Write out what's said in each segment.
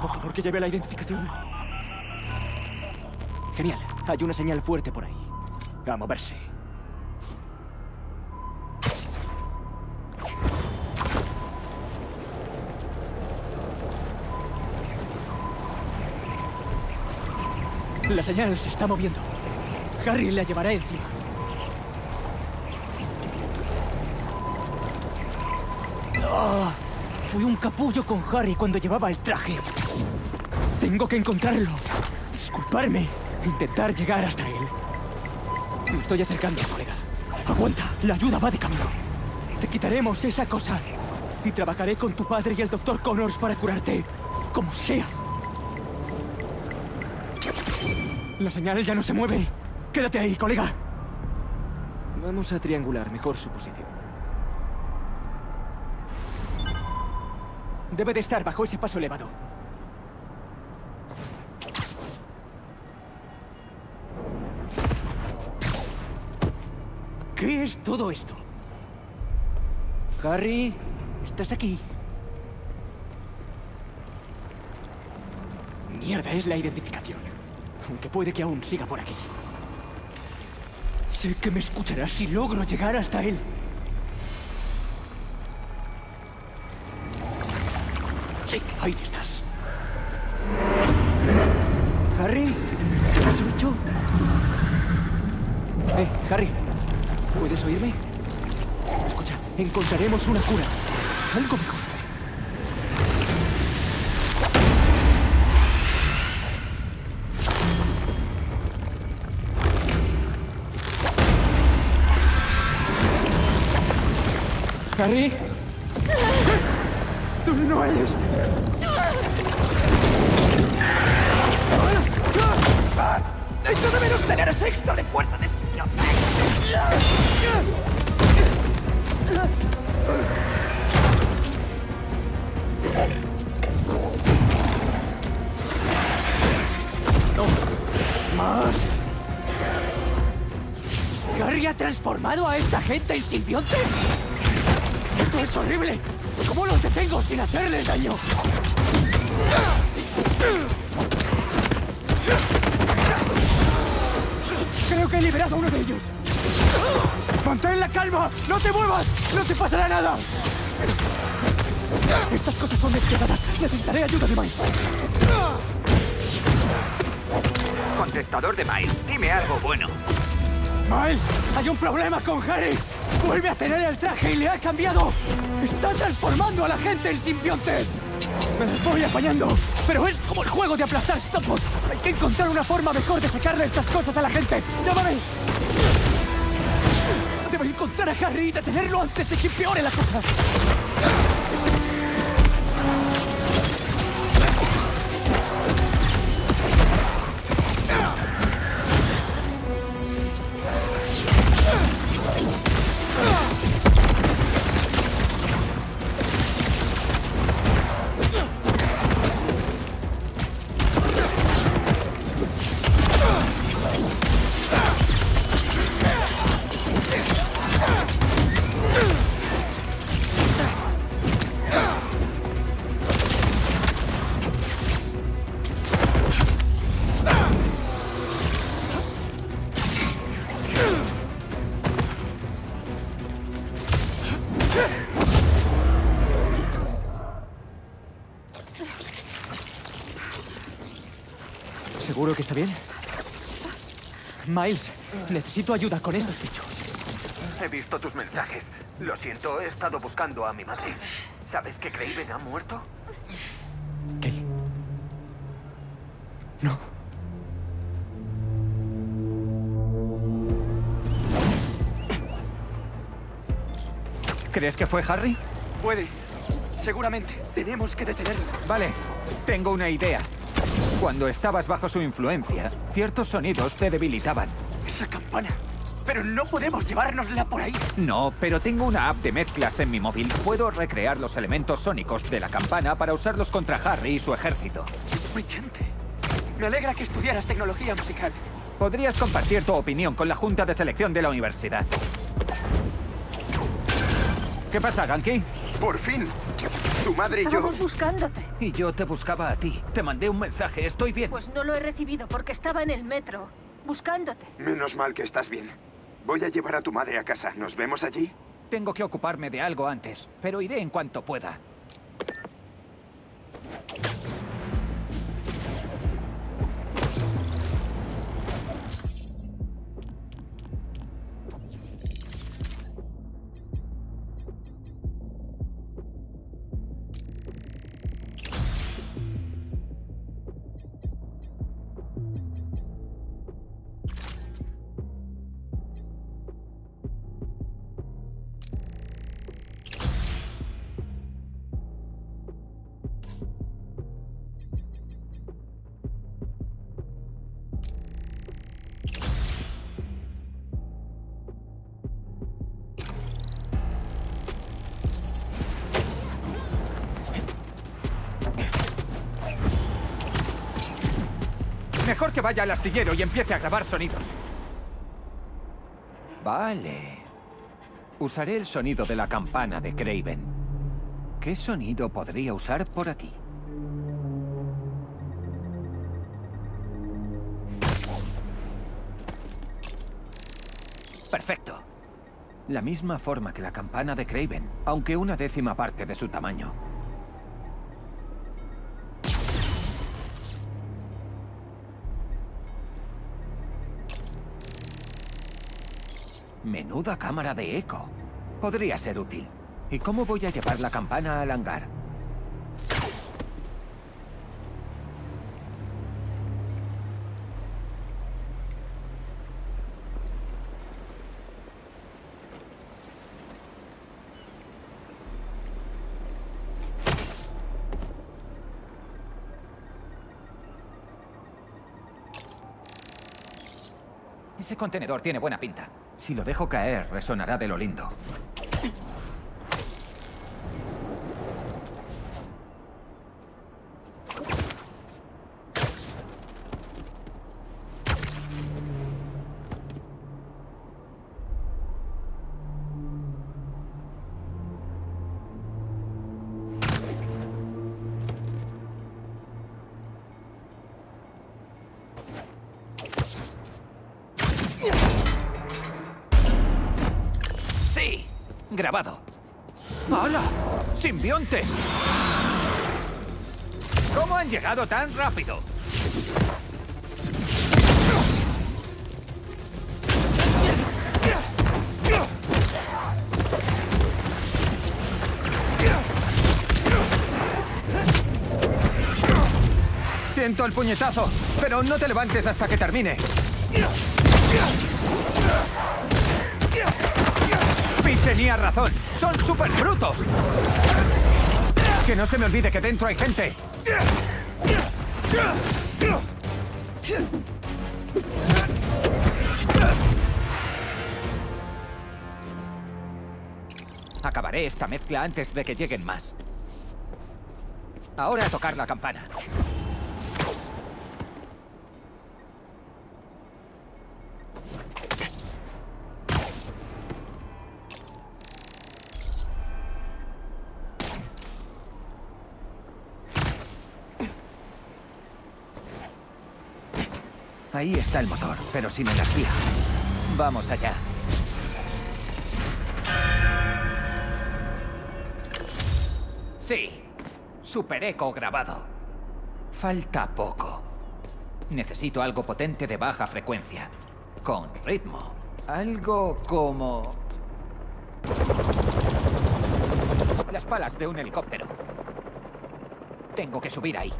Por favor, que lleve la identificación. Genial. Hay una señal fuerte por ahí. A moverse. La señal se está moviendo. Harry la llevará encima. ¡Oh! Fui un capullo con Harry cuando llevaba el traje. Tengo que encontrarlo. Disculparme. Intentar llegar hasta él. Me estoy acercando, colega. Aguanta. La ayuda va de camino. Te quitaremos esa cosa. Y trabajaré con tu padre y el Dr. Connors para curarte. Como sea. La señal ya no se mueve. Quédate ahí, colega. Vamos a triangular mejor su posición. Debe de estar bajo ese paso elevado. ¿Qué es todo esto? Harry, ¿estás aquí? Mierda, es la identificación. Aunque puede que aún siga por aquí. Sé que me escucharás si logro llegar hasta él. Sí, ahí estás. ¿Harry? ¿Soy yo? Harry, ¿puedes oírme? Escucha, encontraremos una cura. Algo mejor. ¿Harry? ¡Tú no eres! ¡Echo de menos tener ese extra de fuerza de señor! ¡No! ¡Más! ¿Harry ha transformado a esta gente en simbiontes? ¡Esto es horrible! ¿Cómo los detengo sin hacerles daño? Creo que he liberado a uno de ellos. ¡Mantén la calma! ¡No te muevas! ¡No te pasará nada! Estas cosas son despiadadas. Necesitaré ayuda de Miles. Contestador de Miles, dime algo bueno. Miles, hay un problema con Harry. ¡Vuelve a tener el traje y le ha cambiado! ¡Está transformando a la gente en simbiontes! Me las voy apañando, pero es como el juego de aplastar sapos. Hay que encontrar una forma mejor de sacarle estas cosas a la gente. ¡Llámame! Debo encontrar a Harry y detenerlo antes de que empeore la cosa. ¿Seguro que está bien? Miles, necesito ayuda con estos bichos. He visto tus mensajes. Lo siento, he estado buscando a mi madre. ¿Sabes que Craven ha muerto? ¿Qué? No. ¿Crees que fue Harry? Puede. Seguramente. Tenemos que detenerlo. Vale. Tengo una idea. Cuando estabas bajo su influencia, ciertos sonidos te debilitaban. Esa campana. Pero no podemos llevárnosla por ahí. No, pero tengo una app de mezclas en mi móvil. Puedo recrear los elementos sónicos de la campana para usarlos contra Harry y su ejército. Es brillante. Me alegra que estudiaras tecnología musical. Podrías compartir tu opinión con la Junta de Selección de la Universidad. ¿Qué pasa, Ganky? ¡Por fin! Tu madre y yo... Estábamos buscándote. Y yo te buscaba a ti. Te mandé un mensaje. Estoy bien. Pues no lo he recibido porque estaba en el metro, buscándote. Menos mal que estás bien. Voy a llevar a tu madre a casa. ¿Nos vemos allí? Tengo que ocuparme de algo antes, pero iré en cuanto pueda. Mejor que vaya al astillero y empiece a grabar sonidos. Vale. Usaré el sonido de la campana de Kraven. ¿Qué sonido podría usar por aquí? Perfecto. La misma forma que la campana de Kraven, aunque una décima parte de su tamaño. Menuda cámara de eco. Podría ser útil. ¿Y cómo voy a llevar la campana al hangar? Ese contenedor tiene buena pinta. Si lo dejo caer, resonará de lo lindo. Grabado. ¡Hala! ¡Simbiontes! ¿Cómo han llegado tan rápido? Siento el puñetazo, pero no te levantes hasta que termine. Tenía razón, son súper brutos. Que no se me olvide que dentro hay gente. Acabaré esta mezcla antes de que lleguen más. Ahora a tocar la campana. Ahí está el motor, pero sin energía. Vamos allá. Sí, super eco grabado. Falta poco. Necesito algo potente de baja frecuencia. Con ritmo. Algo como... las palas de un helicóptero. Tengo que subir ahí.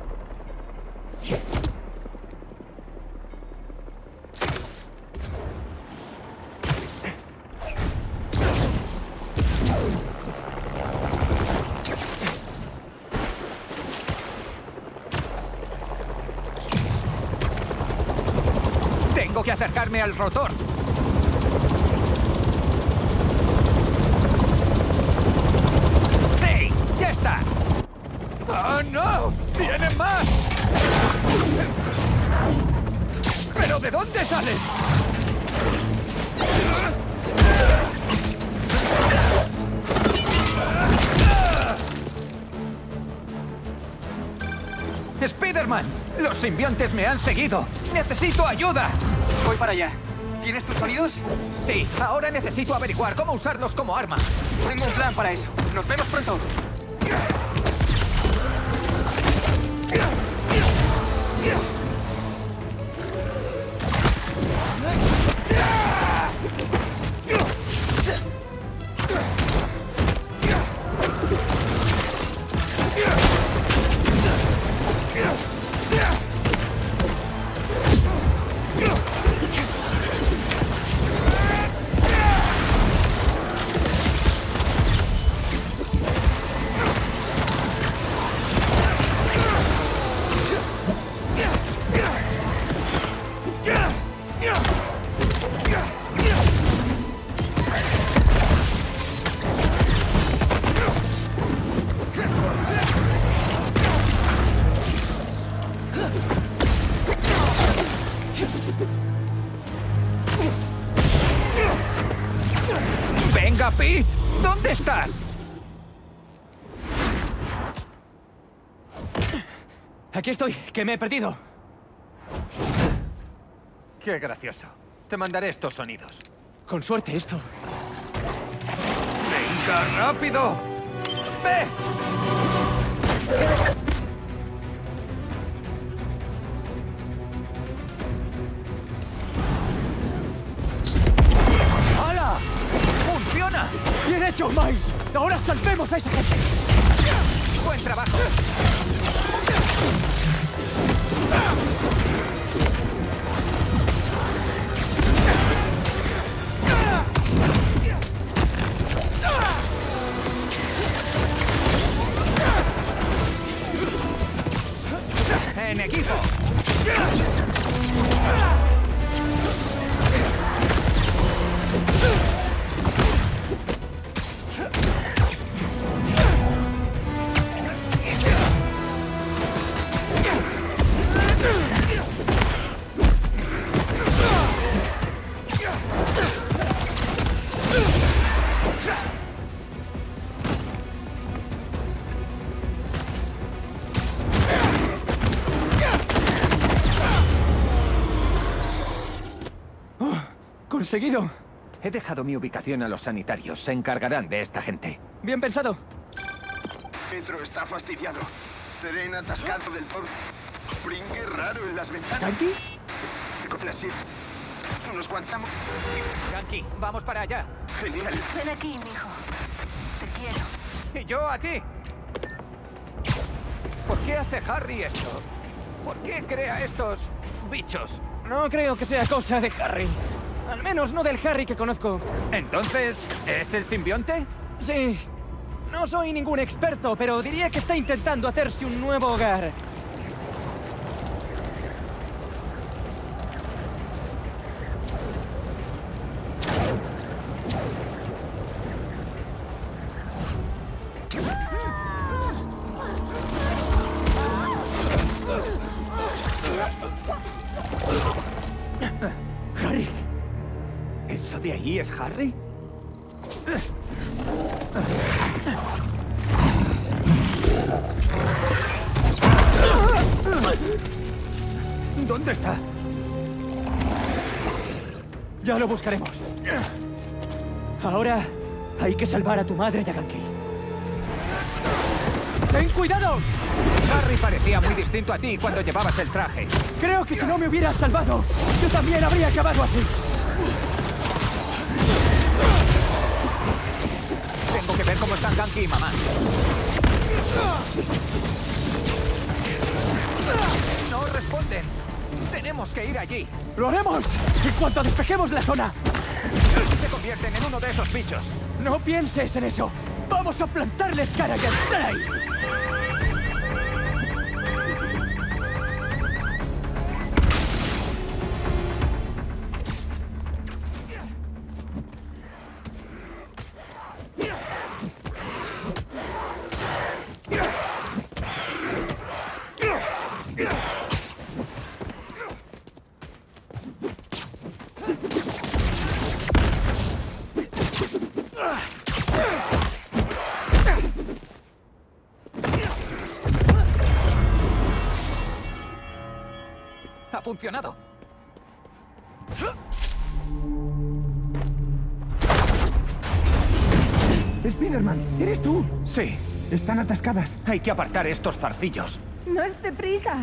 Que acercarme al rotor. ¡Sí! ¡Ya está! ¡Oh, no! ¡Vienen más! ¿Pero de dónde salen? ¡Spider-Man! ¡Los simbiontes me han seguido! ¡Necesito ayuda! Voy para allá. ¿Tienes tus sonidos? Sí, ahora necesito averiguar cómo usarlos como arma. Tengo un plan para eso. Nos vemos pronto. ¡Venga, Pete! ¿Dónde estás? Aquí estoy, que me he perdido. Qué gracioso. Te mandaré estos sonidos. Con suerte, esto. ¡Venga, rápido! ¡Ve! ¡Bien hecho, Miles! ¡Ahora salvemos a esa gente! ¡Buen trabajo! ¡En equipo! Seguido. He dejado mi ubicación a los sanitarios. Se encargarán de esta gente. Bien pensado. Metro está fastidiado. Tren atascado del todo. Pringue raro en las ventanas. ¿Tanky? Nos guantamos. Tanky, vamos para allá. Genial. Ven aquí, mijo. Te quiero. Y yo a ti. ¿Por qué hace Harry esto? ¿Por qué crea estos bichos? No creo que sea cosa de Harry. Al menos no del Harry que conozco. ¿Entonces es el simbionte? Sí. No soy ningún experto, pero diría que está intentando hacerse un nuevo hogar. ¿Es Harry? ¿Dónde está? Ya lo buscaremos. Ahora hay que salvar a tu madre, Yaganki. ¡Ten cuidado! Harry parecía muy distinto a ti cuando llevabas el traje. Creo que si no me hubieras salvado, yo también habría acabado así. Tengo que ver cómo están Ganky y mamá. No responden. Tenemos que ir allí. ¡Lo haremos! ¡En cuanto despejemos la zona! Se convierten en uno de esos bichos. No pienses en eso. Vamos a plantarles cara y entrar ahí. ha funcionado. Spider-Man, ¿eres tú? Sí. Están atascadas. Hay que apartar estos zarcillos. No es de prisa.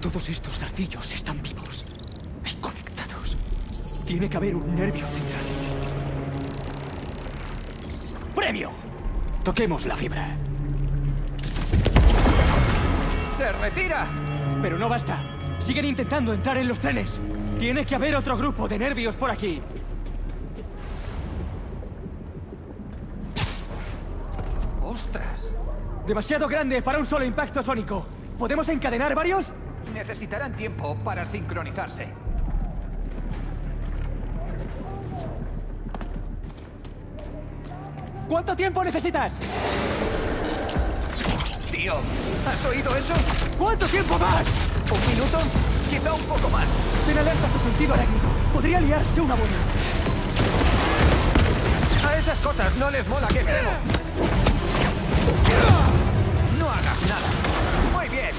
Todos estos zarcillos están vivos y conectados. Tiene que haber un nervio central. ¡Premio! Toquemos la fibra. ¡Se retira! Pero no basta. Siguen intentando entrar en los trenes. Tiene que haber otro grupo de nervios por aquí. ¡Ostras! Demasiado grande para un solo impacto sónico. ¿Podemos encadenar varios? Necesitarán tiempo para sincronizarse. ¿Cuánto tiempo necesitas? Tío, ¿has oído eso? ¿Cuánto tiempo más? ¿Un minuto? Quizá un poco más. Ten alerta a tu sentido arácnido. Podría liarse una buena. A esas cosas no les mola que estemos. No hagas nada. Muy bien.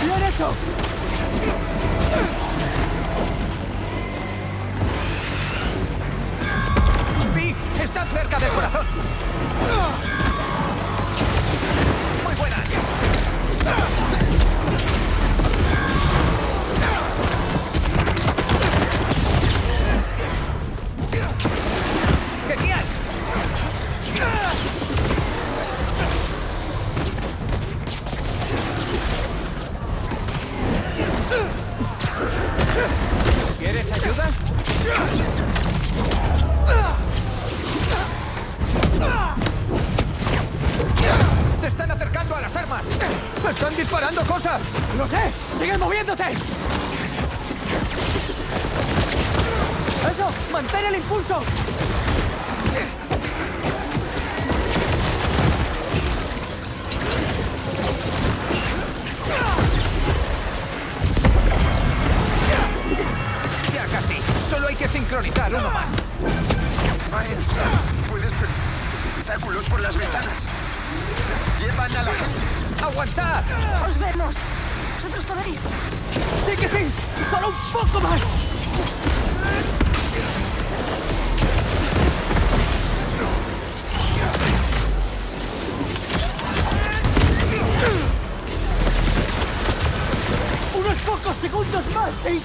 ¡Bien hecho! ¡Sí! ¡Está cerca del corazón! ¡Muy buena! ¡Genial! ¿Quieres ayuda? ¡Se están acercando a las armas! ¡Están disparando cosas! ¡Lo sé! ¡Siguen moviéndote! ¡Eso! ¡Mantén el impulso! Solo hay que sincronizar uno más. Miles, puedes ver espectáculos por las ventanas. Llevan a la gente. ¡Aguantad! Os vemos. Vosotros podréis. ¡Sí que sí! ¡Solo un poco más! ¡Unos pocos segundos más! ¿Sí?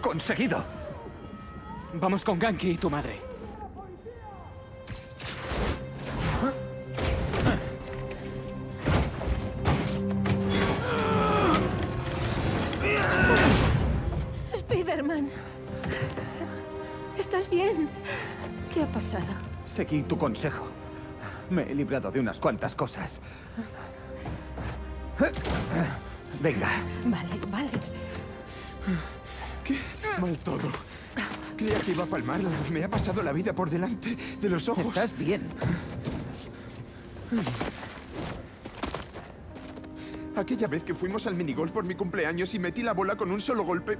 Conseguido. Vamos con Ganki y tu madre. Spider-Man, ¿estás bien? ¿Qué ha pasado? Seguí tu consejo. Me he librado de unas cuantas cosas. Venga. Vale. Qué mal todo. Creía que iba a palmarla. Me ha pasado la vida por delante de los ojos. ¿Estás bien? Aquella vez que fuimos al minigolf por mi cumpleaños y metí la bola con un solo golpe,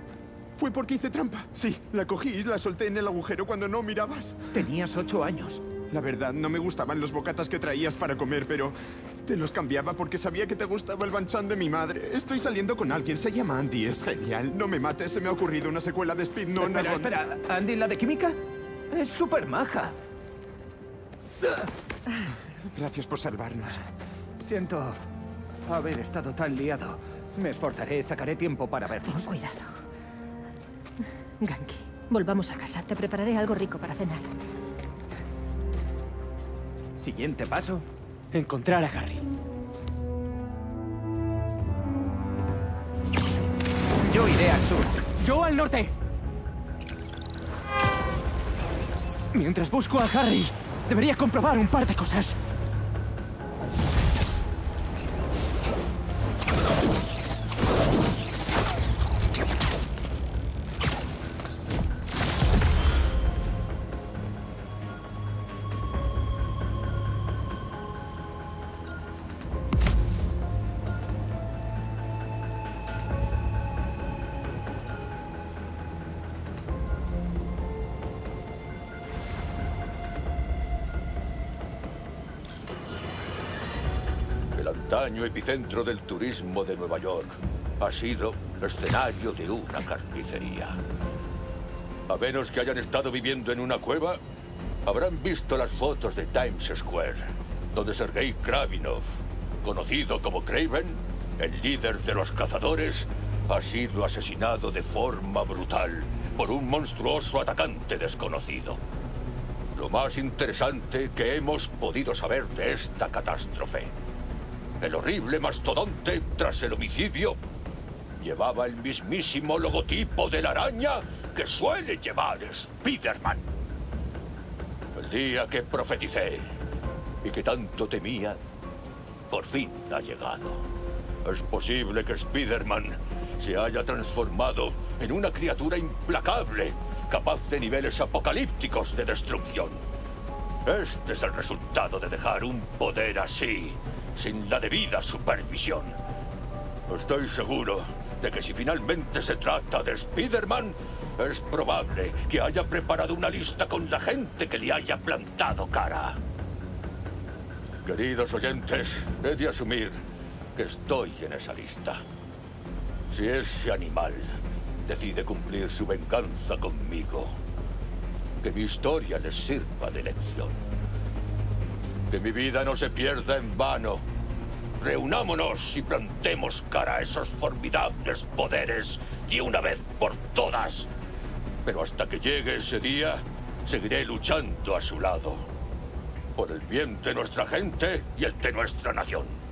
fue porque hice trampa. Sí, la cogí y la solté en el agujero cuando no mirabas. Tenías 8 años. La verdad, no me gustaban los bocatas que traías para comer, pero te los cambiaba porque sabía que te gustaba el banchan de mi madre. Estoy saliendo con alguien, se llama Andy, es genial. No me mates, se me ha ocurrido una secuela de Speed. No, espera, ¿Andy, la de química? Es súper maja. Gracias por salvarnos. Siento haber estado tan liado. Me esforzaré, sacaré tiempo para vernos. Ten cuidado. Ganki, volvamos a casa. Te prepararé algo rico para cenar. Siguiente paso, encontrar a Harry. Yo iré al sur. Yo al norte. Mientras busco a Harry, debería comprobar un par de cosas. año epicentro del turismo de Nueva York, ha sido el escenario de una carnicería. A menos que hayan estado viviendo en una cueva, habrán visto las fotos de Times Square, donde Sergei Kravinoff, conocido como Kraven, el líder de los cazadores, ha sido asesinado de forma brutal por un monstruoso atacante desconocido. Lo más interesante que hemos podido saber de esta catástrofe: el horrible mastodonte tras el homicidio llevaba el mismísimo logotipo de la araña que suele llevar Spider-Man. El día que profeticé y que tanto temía, por fin ha llegado. Es posible que Spider-Man se haya transformado en una criatura implacable, capaz de niveles apocalípticos de destrucción. Este es el resultado de dejar un poder así, sin la debida supervisión. Estoy seguro de que si finalmente se trata de Spider-Man, es probable que haya preparado una lista con la gente que le haya plantado cara. Queridos oyentes, he de asumir que estoy en esa lista. Si ese animal decide cumplir su venganza conmigo, que mi historia les sirva de lección. Que mi vida no se pierda en vano. Reunámonos y plantemos cara a esos formidables poderes de una vez por todas. Pero hasta que llegue ese día, seguiré luchando a su lado, por el bien de nuestra gente y el de nuestra nación.